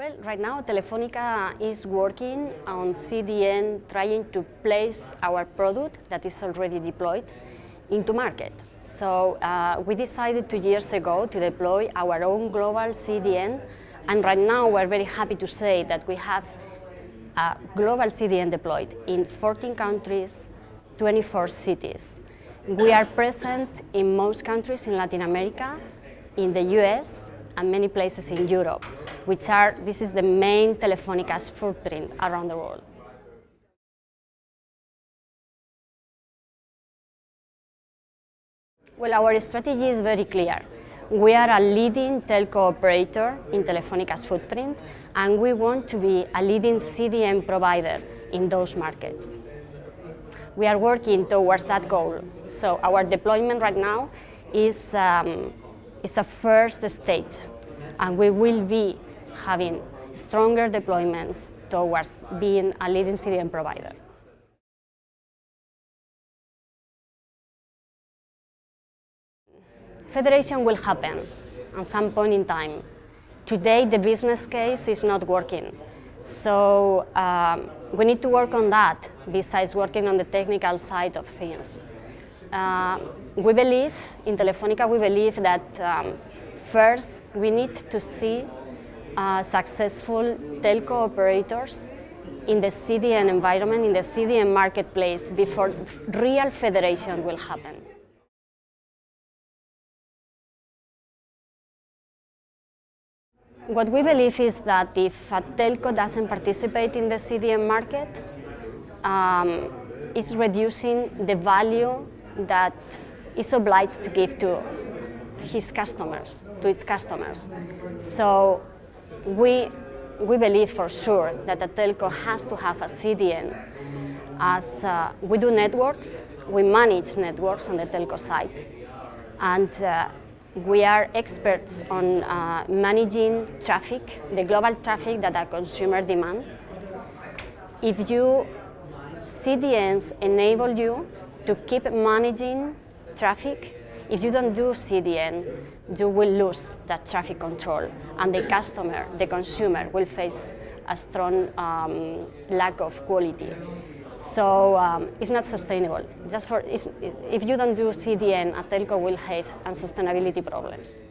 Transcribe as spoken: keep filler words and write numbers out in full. Well, right now Telefónica is working on C D N, trying to place our product that is already deployed into market. So uh, we decided two years ago to deploy our own global C D N, and right now we're very happy to say that we have a global C D N deployed in fourteen countries, twenty-four cities. We are present in most countries in Latin America, in the U S, and many places in Europe, which are, this is the main Telefónica's footprint around the world. Well, our strategy is very clear. We are a leading telco operator in Telefónica's footprint, and we want to be a leading C D N provider in those markets. We are working towards that goal. So our deployment right now is um, It's a first stage, and we will be having stronger deployments towards being a leading C D N provider. Federation will happen at some point in time. Today, the business case is not working. So um, we need to work on that, besides working on the technical side of things. Uh, we believe, in Telefónica, we believe that um, first we need to see uh, successful telco operators in the C D N environment, in the C D N marketplace, before real federation will happen. What we believe is that if a telco doesn't participate in the C D N market, um, it's reducing the value that is obliged to give to his customers, to its customers. So we, we believe for sure that a telco has to have a C D N. As uh, we do networks, we manage networks on the telco side, and uh, we are experts on uh, managing traffic, the global traffic that a consumer demands. If you, C D Ns enable you to keep managing traffic. If you don't do C D N, you will lose that traffic control, and the customer, the consumer, will face a strong um, lack of quality. So um, it's not sustainable. Just for, it's, if you don't do C D N, a telco will have unsustainability problems.